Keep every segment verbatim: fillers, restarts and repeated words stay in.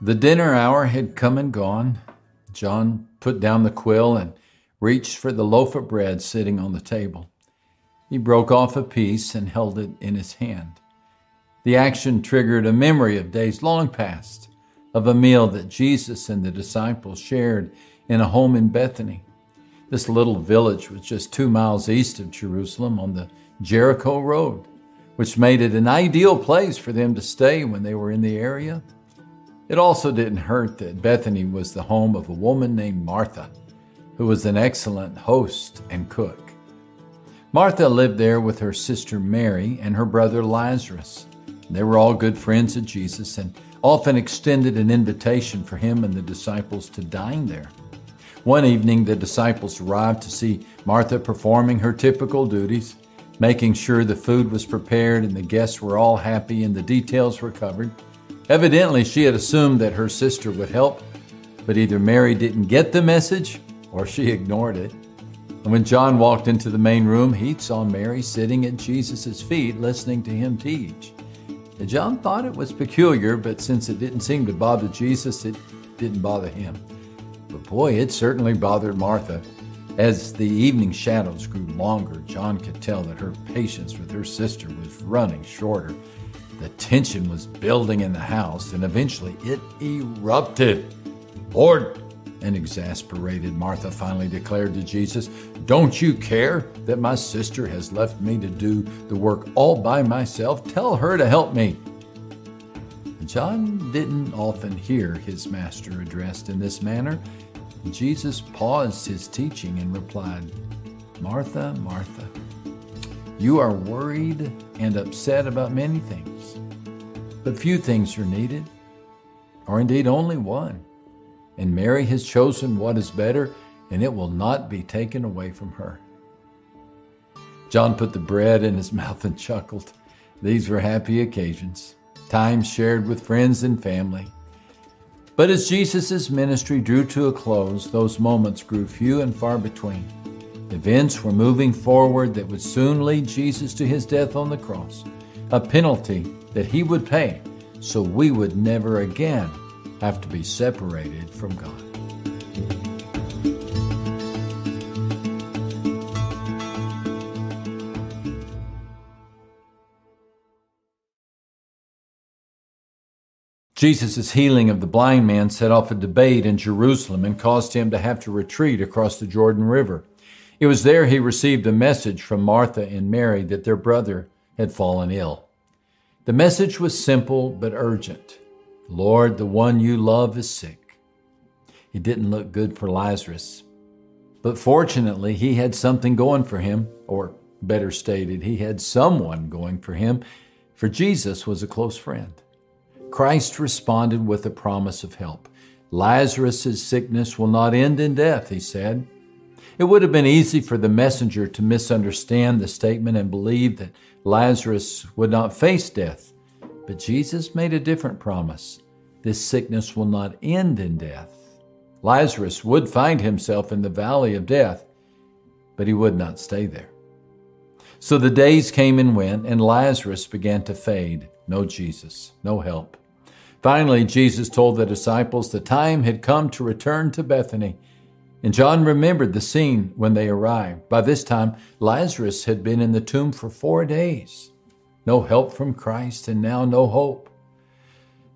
The dinner hour had come and gone. John put down the quill and reached for the loaf of bread sitting on the table. He broke off a piece and held it in his hand. The action triggered a memory of days long past, of a meal that Jesus and the disciples shared in a home in Bethany. This little village was just two miles east of Jerusalem on the Jericho Road, which made it an ideal place for them to stay when they were in the area. It also didn't hurt that Bethany was the home of a woman named Martha, who was an excellent host and cook. Martha lived there with her sister Mary and her brother Lazarus. They were all good friends of Jesus and often extended an invitation for him and the disciples to dine there. One evening, the disciples arrived to see Martha performing her typical duties, making sure the food was prepared and the guests were all happy and the details were covered. Evidently, she had assumed that her sister would help, but either Mary didn't get the message or she ignored it. And when John walked into the main room, he saw Mary sitting at Jesus' feet listening to him teach. And John thought it was peculiar, but since it didn't seem to bother Jesus, it didn't bother him. But boy, it certainly bothered Martha. As the evening shadows grew longer, John could tell that her patience with her sister was running shorter. The tension was building in the house, and eventually it erupted. Bored and exasperated, Martha finally declared to Jesus, "Don't you care that my sister has left me to do the work all by myself? Tell her to help me." John didn't often hear his master addressed in this manner. Jesus paused his teaching and replied, "Martha, Martha, you are worried and upset about many things, but few things are needed, or indeed only one. And Mary has chosen what is better, and it will not be taken away from her." John put the bread in his mouth and chuckled. These were happy occasions, time shared with friends and family. But as Jesus' ministry drew to a close, those moments grew few and far between. Events were moving forward that would soon lead Jesus to his death on the cross, a penalty that he would pay so we would never again have to be separated from God. Jesus' healing of the blind man set off a debate in Jerusalem and caused him to have to retreat across the Jordan River. It was there he received a message from Martha and Mary that their brother had fallen ill. The message was simple but urgent. "Lord, the one you love is sick." It didn't look good for Lazarus, but fortunately he had something going for him, or better stated, he had someone going for him, for Jesus was a close friend. Christ responded with a promise of help. "Lazarus' sickness will not end in death," he said. It would have been easy for the messenger to misunderstand the statement and believe that Lazarus would not face death. But Jesus made a different promise. This sickness will not end in death. Lazarus would find himself in the valley of death, but he would not stay there. So the days came and went, and Lazarus began to fade. No Jesus, no help. Finally, Jesus told the disciples the time had come to return to Bethany. And John remembered the scene when they arrived. By this time, Lazarus had been in the tomb for four days. No help from Christ, and now no hope.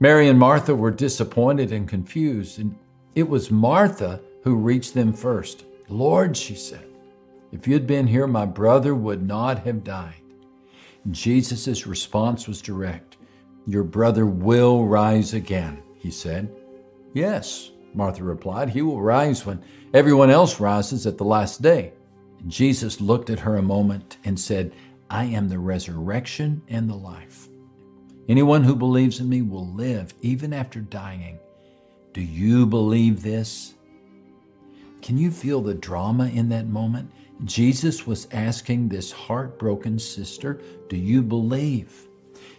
Mary and Martha were disappointed and confused, and it was Martha who reached them first. "Lord," she said, "if you'd been here, my brother would not have died." Jesus' response was direct. "Your brother will rise again," he said. "Yes," Martha replied, "he will rise when everyone else rises at the last day." Jesus looked at her a moment and said, "I am the resurrection and the life. Anyone who believes in me will live even after dying. Do you believe this?" Can you feel the drama in that moment? Jesus was asking this heartbroken sister, "Do you believe?"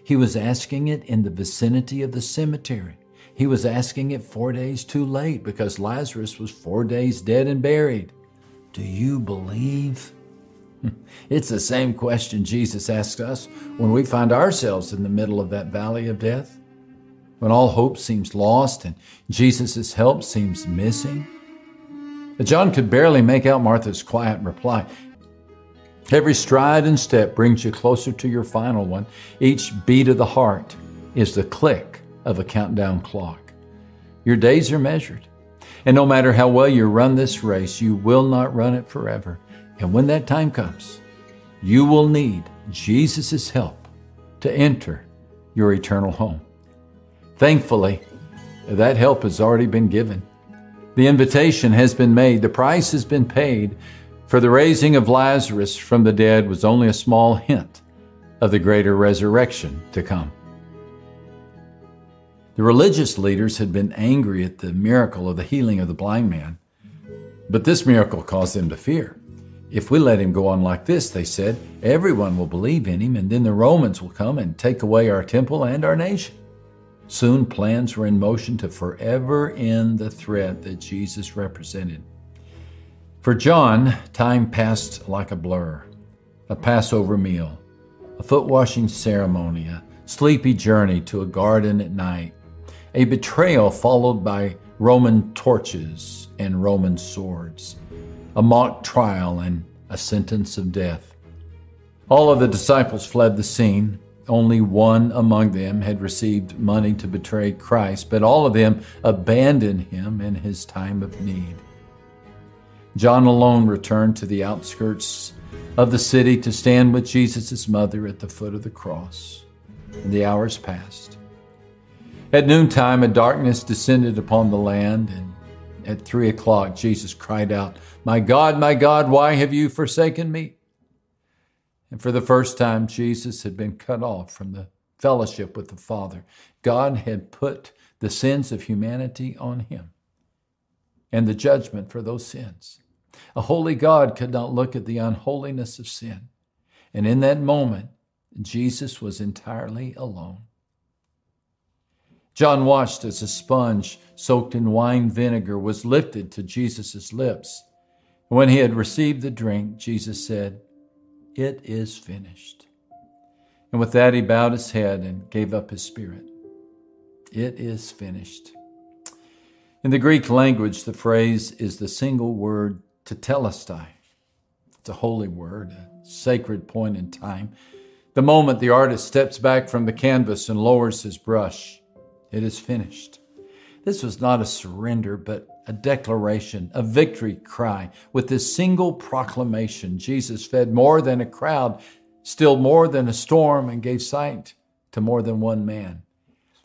He was asking it in the vicinity of the cemetery. He was asking it four days too late because Lazarus was four days dead and buried. Do you believe? It's the same question Jesus asks us when we find ourselves in the middle of that valley of death. when all hope seems lost and Jesus' help seems missing? But John could barely make out Martha's quiet reply. Every stride and step brings you closer to your final one. Each beat of the heart is the click of a countdown clock. Your days are measured. And no matter how well you run this race, you will not run it forever. And when that time comes, you will need Jesus' help to enter your eternal home. Thankfully, that help has already been given. The invitation has been made. The price has been paid. For the raising of Lazarus from the dead was only a small hint of the greater resurrection to come. The religious leaders had been angry at the miracle of the healing of the blind man, but this miracle caused them to fear. If we let him go on like this, they said, everyone will believe in him, and then the Romans will come and take away our temple and our nation. Soon plans were in motion to forever end the threat that Jesus represented. For John, time passed like a blur. A Passover meal, a foot-washing ceremony, a sleepy journey to a garden at night, a betrayal followed by Roman torches and Roman swords, a mock trial and a sentence of death. All of the disciples fled the scene. Only one among them had received money to betray Christ, but all of them abandoned him in his time of need. John alone returned to the outskirts of the city to stand with Jesus' mother at the foot of the cross. And the hours passed. At noontime, a darkness descended upon the land, and at three o'clock, Jesus cried out, "My God, my God, why have you forsaken me?" And for the first time, Jesus had been cut off from the fellowship with the Father. God had put the sins of humanity on him and the judgment for those sins. A holy God could not look at the unholiness of sin. And in that moment, Jesus was entirely alone. John watched as a sponge soaked in wine vinegar was lifted to Jesus' lips. When he had received the drink, Jesus said, "It is finished." And with that, he bowed his head and gave up his spirit. It is finished. In the Greek language, the phrase is the single word tetelestai. It's a holy word, a sacred point in time. The moment the artist steps back from the canvas and lowers his brush, it is finished. This was not a surrender, but a declaration, a victory cry. With this single proclamation, Jesus fed more than a crowd, still more than a storm, and gave sight to more than one man.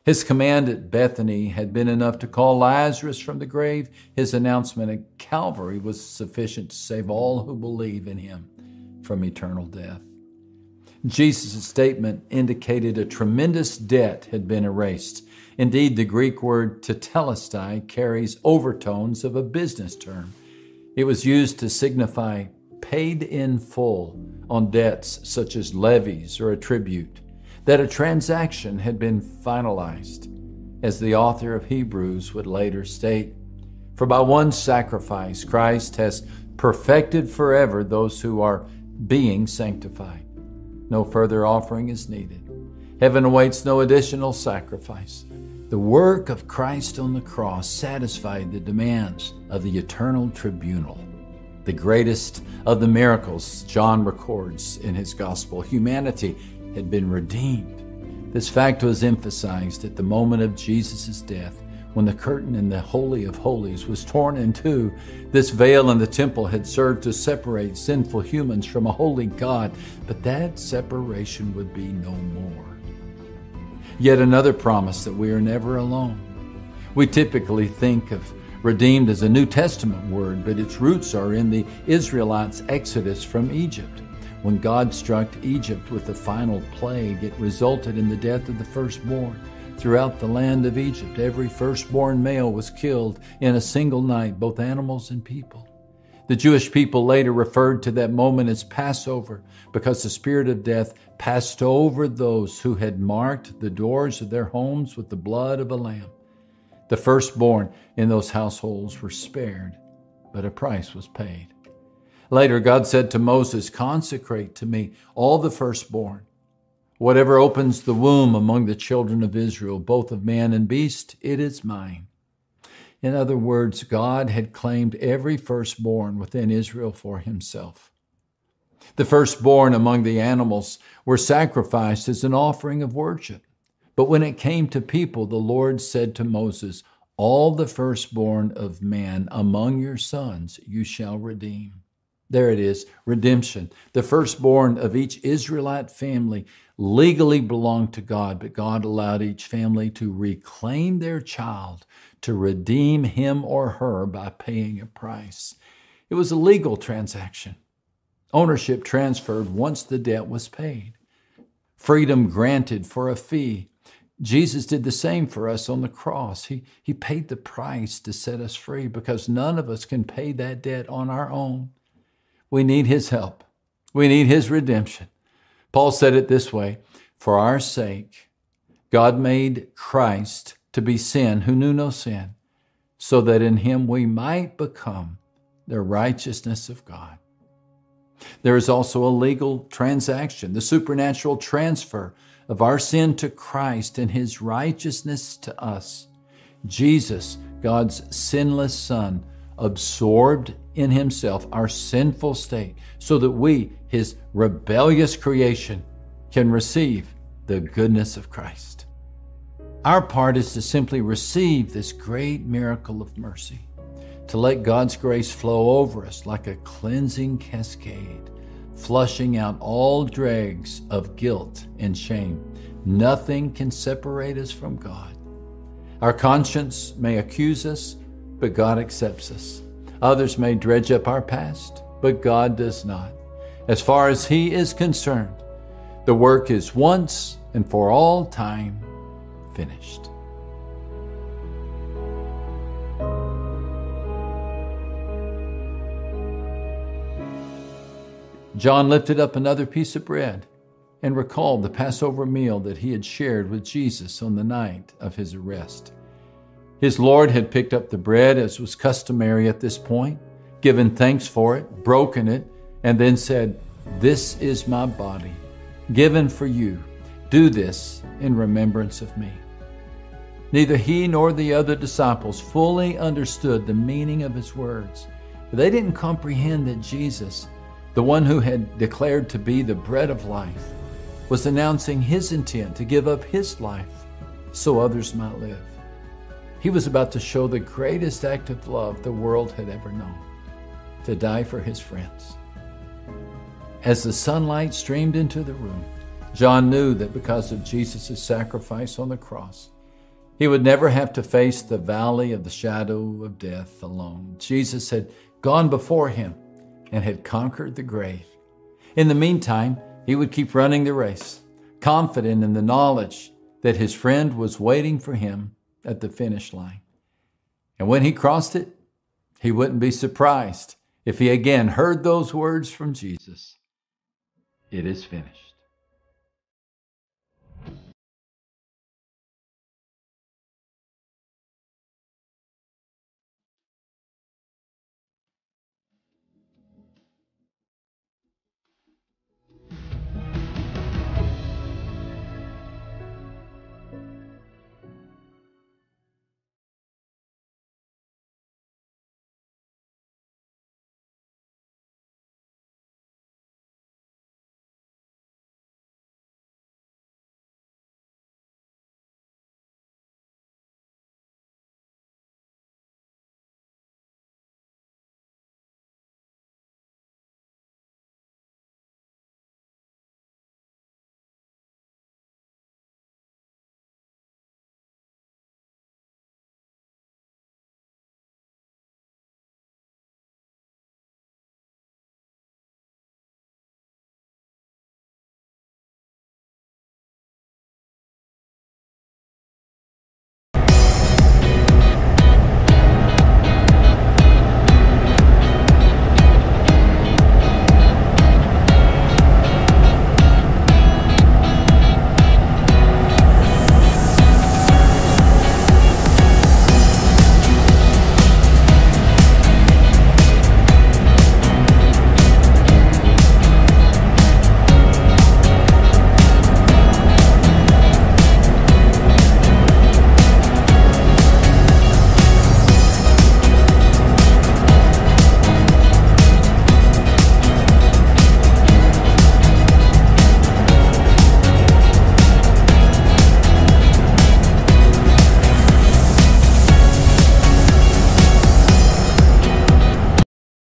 His command at Bethany had been enough to call Lazarus from the grave. His announcement at Calvary was sufficient to save all who believe in him from eternal death. Jesus' statement indicated a tremendous debt had been erased. Indeed, the Greek word tetelestai carries overtones of a business term. It was used to signify paid in full on debts such as levies or a tribute, that a transaction had been finalized, as the author of Hebrews would later state, "For by one sacrifice, Christ has perfected forever those who are being sanctified. No further offering is needed. Heaven awaits no additional sacrifice." The work of Christ on the cross satisfied the demands of the eternal tribunal. The greatest of the miracles John records in his gospel, humanity had been redeemed. This fact was emphasized at the moment of Jesus' death, when the curtain in the Holy of Holies was torn in two. This veil in the temple had served to separate sinful humans from a holy God, but that separation would be no more. Yet another promise that we are never alone. We typically think of redeemed as a New Testament word, but its roots are in the Israelites' exodus from Egypt. When God struck Egypt with the final plague, it resulted in the death of the firstborn. Throughout the land of Egypt, every firstborn male was killed in a single night, both animals and people. The Jewish people later referred to that moment as Passover, because the spirit of death passed over those who had marked the doors of their homes with the blood of a lamb. The firstborn in those households were spared, but a price was paid. Later, God said to Moses, "Consecrate to me all the firstborn, Whatever opens the womb among the children of Israel, both of man and beast, it is mine." In other words, God had claimed every firstborn within Israel for himself. The firstborn among the animals were sacrificed as an offering of worship. But when it came to people, the Lord said to Moses, "All the firstborn of man among your sons you shall redeem." There it is, redemption. The firstborn of each Israelite family legally belonged to God, but God allowed each family to reclaim their child, to redeem him or her by paying a price. It was a legal transaction. Ownership transferred once the debt was paid. Freedom granted for a fee. Jesus did the same for us on the cross. He, he paid the price to set us free because none of us can pay that debt on our own. We need his help. We need his redemption. Paul said it this way, "For our sake, God made Christ to be sin who knew no sin, so that in him we might become the righteousness of God." There is also a legal transaction, the supernatural transfer of our sin to Christ and his righteousness to us. Jesus, God's sinless Son, absorbed in himself our sinful state so that we, his rebellious creation, can receive the goodness of Christ. Our part is to simply receive this great miracle of mercy, to let God's grace flow over us like a cleansing cascade, flushing out all dregs of guilt and shame. Nothing can separate us from God. Our conscience may accuse us, but God accepts us. Others may dredge up our past, but God does not. As far as he is concerned, the work is once and for all time finished. John lifted up another piece of bread and recalled the Passover meal that he had shared with Jesus on the night of his arrest. His Lord had picked up the bread, as was customary at this point, given thanks for it, broken it, and then said, "This is my body, given for you. Do this in remembrance of me." Neither he nor the other disciples fully understood the meaning of his words. They didn't comprehend that Jesus, the one who had declared to be the bread of life, was announcing his intent to give up his life so others might live. He was about to show the greatest act of love the world had ever known, to die for his friends. As the sunlight streamed into the room, John knew that because of Jesus' sacrifice on the cross, he would never have to face the valley of the shadow of death alone. Jesus had gone before him and had conquered the grave. In the meantime, he would keep running the race, confident in the knowledge that his friend was waiting for him at the finish line. And when he crossed it, he wouldn't be surprised if he again heard those words from Jesus, "It is finished."